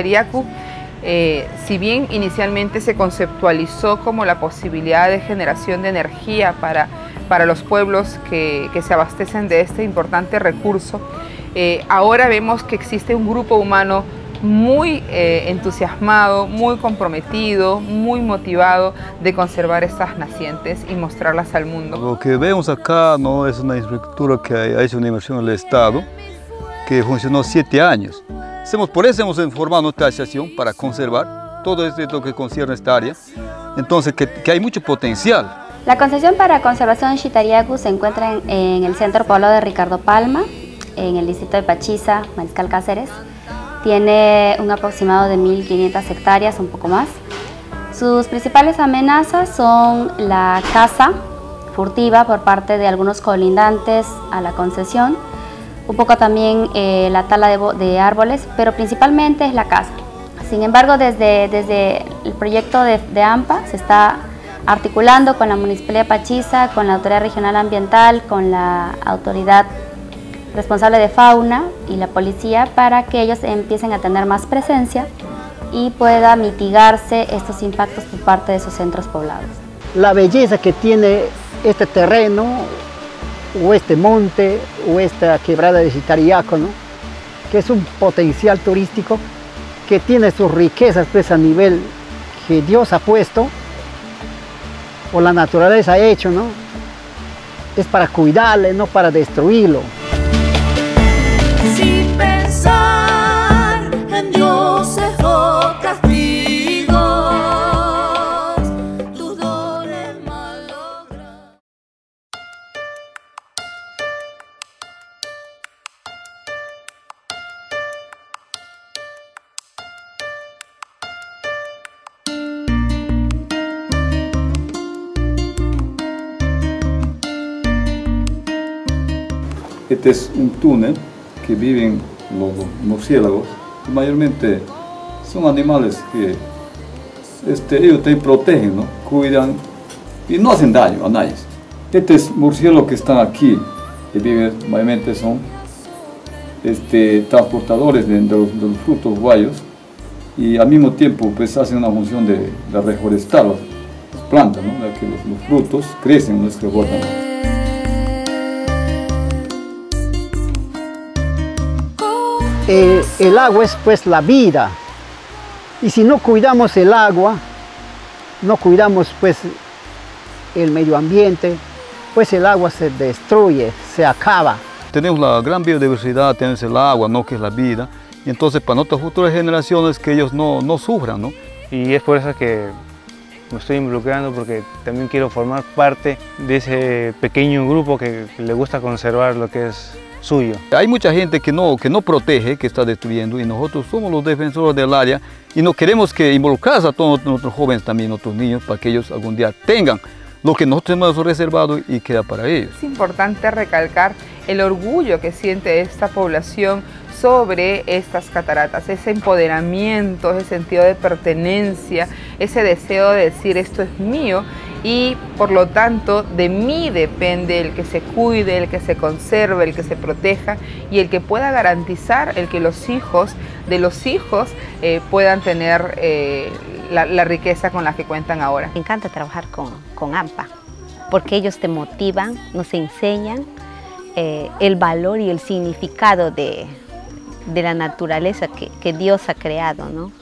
Shitariyacu, si bien inicialmente se conceptualizó como la posibilidad de generación de energía para los pueblos que se abastecen de este importante recurso, ahora vemos que existe un grupo humano muy entusiasmado, muy comprometido, muy motivado de conservar estas nacientes y mostrarlas al mundo. Lo que vemos acá no es una infraestructura que ha hecho una inversión del Estado, que funcionó 7 años. Por eso hemos formado nuestra asociación para conservar todo esto, lo que concierne a esta área, entonces que hay mucho potencial. La concesión para conservación de Shitariyacu se encuentra en el centro poblado de Ricardo Palma, en el distrito de Pachiza, Mariscal Cáceres. Tiene un aproximado de 1.500 hectáreas, un poco más. Sus principales amenazas son la caza furtiva por parte de algunos colindantes a la concesión, un poco también la tala de árboles, pero principalmente es la caza. Sin embargo, desde el proyecto de AMPA se está articulando con la Municipalidad de Pachiza, con la Autoridad Regional Ambiental, con la Autoridad Responsable de Fauna y la Policía, para que ellos empiecen a tener más presencia y pueda mitigarse estos impactos por parte de esos centros poblados. La belleza que tiene este terreno, o este monte, o esta quebrada de Shitariyacu, ¿no?, que es un potencial turístico, que tiene sus riquezas pues a nivel que Dios ha puesto, o la naturaleza ha hecho, ¿no? Es para cuidarle, no para destruirlo. Sin pensar en dioses o castigos, tus dones malogran. Este es un túnel que viven los murciélagos, que mayormente son animales que ellos te protegen, ¿no?, cuidan y no hacen daño a nadie. Estos murciélagos que están aquí, que viven mayormente, son transportadores de los frutos guayos, y al mismo tiempo pues hacen una función de reforestar las plantas, ¿no?, de que los frutos crecen en nuestra boca. El agua es pues la vida, y si no cuidamos el agua, no cuidamos pues el medio ambiente, pues el agua se destruye, se acaba. Tenemos la gran biodiversidad, tenemos el agua, ¿no?, que es la vida, y entonces para nuestras futuras generaciones que ellos no sufran, ¿no? Y es por eso que me estoy involucrando, porque también quiero formar parte de ese pequeño grupo que le gusta conservar lo que es suyo. Hay mucha gente que no protege, que está destruyendo, y nosotros somos los defensores del área y no queremos que involucrarse a todos nuestros jóvenes, también nuestros niños, para que ellos algún día tengan lo que nosotros hemos reservado y queda para ellos. Es importante recalcar el orgullo que siente esta población sobre estas cataratas, ese empoderamiento, ese sentido de pertenencia, ese deseo de decir esto es mío, y por lo tanto de mí depende el que se cuide, el que se conserve, el que se proteja y el que pueda garantizar el que los hijos de los hijos puedan tener la riqueza con la que cuentan ahora. Me encanta trabajar con AMPA, porque ellos te motivan, nos enseñan el valor y el significado de la naturaleza que Dios ha creado, ¿no?